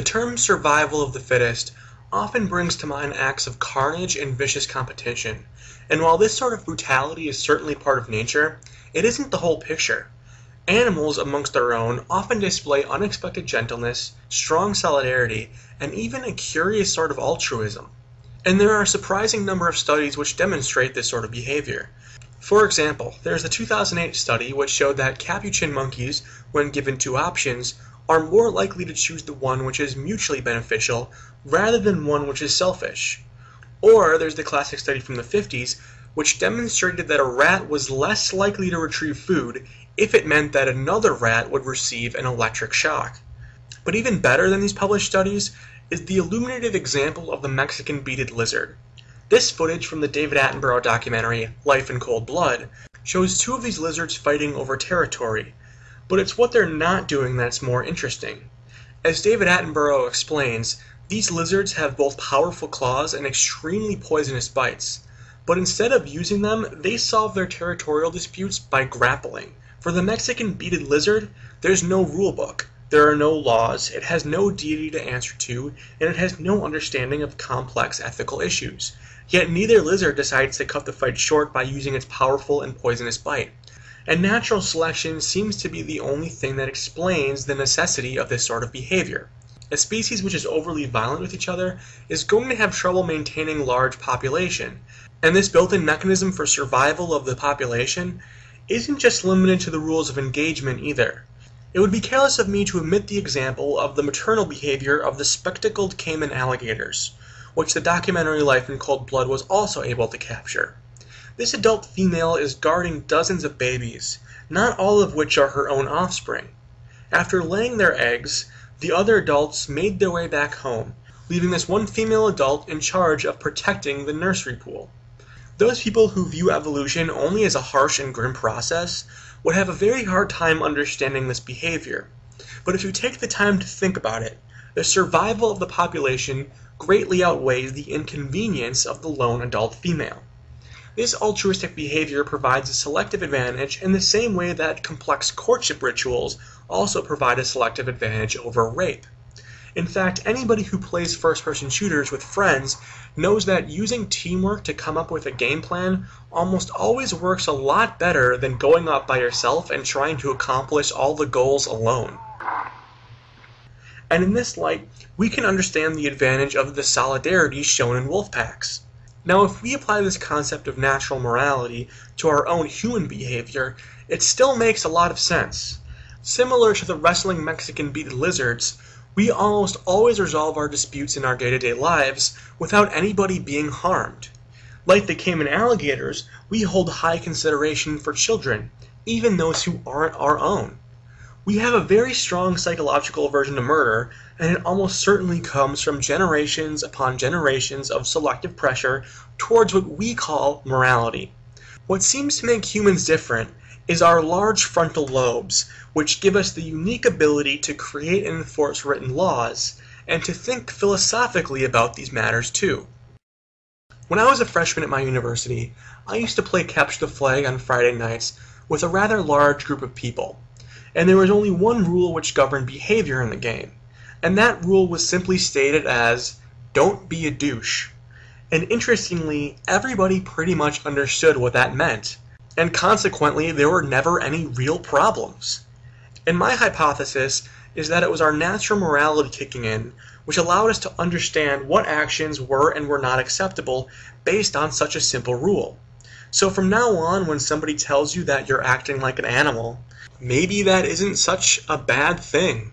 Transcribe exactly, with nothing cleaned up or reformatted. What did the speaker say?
The term survival of the fittest often brings to mind acts of carnage and vicious competition, and while this sort of brutality is certainly part of nature, it isn't the whole picture. Animals amongst their own often display unexpected gentleness, strong solidarity, and even a curious sort of altruism. And there are a surprising number of studies which demonstrate this sort of behavior. For example, there's the two thousand eight study which showed that capuchin monkeys, when given two options, are more likely to choose the one which is mutually beneficial rather than one which is selfish. Or there's the classic study from the fifties which demonstrated that a rat was less likely to retrieve food if it meant that another rat would receive an electric shock. But even better than these published studies is the illuminative example of the Mexican beaded lizard. This footage from the David Attenborough documentary, Life in Cold Blood, shows two of these lizards fighting over territory, but it's what they're not doing that's more interesting. As David Attenborough explains, these lizards have both powerful claws and extremely poisonous bites, but instead of using them, they solve their territorial disputes by grappling. For the Mexican beaded lizard, there's no rule book, there are no laws, it has no deity to answer to, and it has no understanding of complex ethical issues. Yet neither lizard decides to cut the fight short by using its powerful and poisonous bite. And natural selection seems to be the only thing that explains the necessity of this sort of behavior. A species which is overly violent with each other is going to have trouble maintaining large population, and this built-in mechanism for survival of the population isn't just limited to the rules of engagement either. It would be careless of me to omit the example of the maternal behavior of the spectacled caiman alligators, which the documentary Life in Cold Blood was also able to capture. This adult female is guarding dozens of babies, not all of which are her own offspring. After laying their eggs, the other adults made their way back home, leaving this one female adult in charge of protecting the nursery pool. Those people who view evolution only as a harsh and grim process would have a very hard time understanding this behavior. But if you take the time to think about it, the survival of the population greatly outweighs the inconvenience of the lone adult female. This altruistic behavior provides a selective advantage in the same way that complex courtship rituals also provide a selective advantage over rape. In fact, anybody who plays first-person shooters with friends knows that using teamwork to come up with a game plan almost always works a lot better than going up by yourself and trying to accomplish all the goals alone. And in this light, we can understand the advantage of the solidarity shown in wolf packs. Now, if we apply this concept of natural morality to our own human behavior, it still makes a lot of sense. Similar to the wrestling Mexican beaded lizards, we almost always resolve our disputes in our day-to-day lives without anybody being harmed. Like the caiman alligators, we hold high consideration for children, even those who aren't our own. We have a very strong psychological aversion to murder, and it almost certainly comes from generations upon generations of selective pressure towards what we call morality. What seems to make humans different is our large frontal lobes, which give us the unique ability to create and enforce written laws, and to think philosophically about these matters too. When I was a freshman at my university, I used to play Capture the Flag on Friday nights with a rather large group of people, and there was only one rule which governed behavior in the game, and that rule was simply stated as, "Don't be a douche." And interestingly, everybody pretty much understood what that meant, and consequently there were never any real problems. And my hypothesis is that it was our natural morality kicking in, which allowed us to understand what actions were and were not acceptable based on such a simple rule. So from now on, when somebody tells you that you're acting like an animal, maybe that isn't such a bad thing.